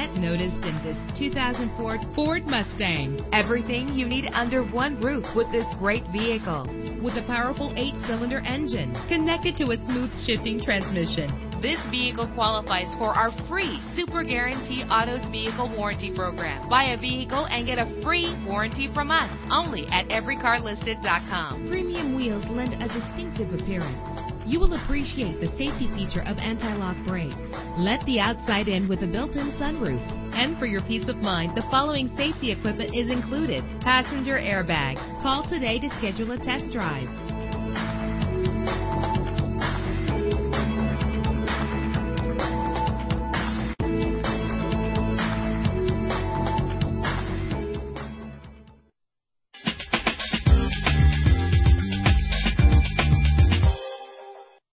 get noticed in this 2004 Ford Mustang. Everything you need under one roof with this great vehicle. With a powerful 8-cylinder engine connected to a smooth shifting transmission. This vehicle qualifies for our free Super Guarantee Autos Vehicle Warranty Program. Buy a vehicle and get a free warranty from us only at everycarlisted.com. Premium wheels lend a distinctive appearance. You will appreciate the safety feature of anti-lock brakes. Let the outside in with a built-in sunroof. And for your peace of mind, the following safety equipment is included: passenger airbag. Call today to schedule a test drive.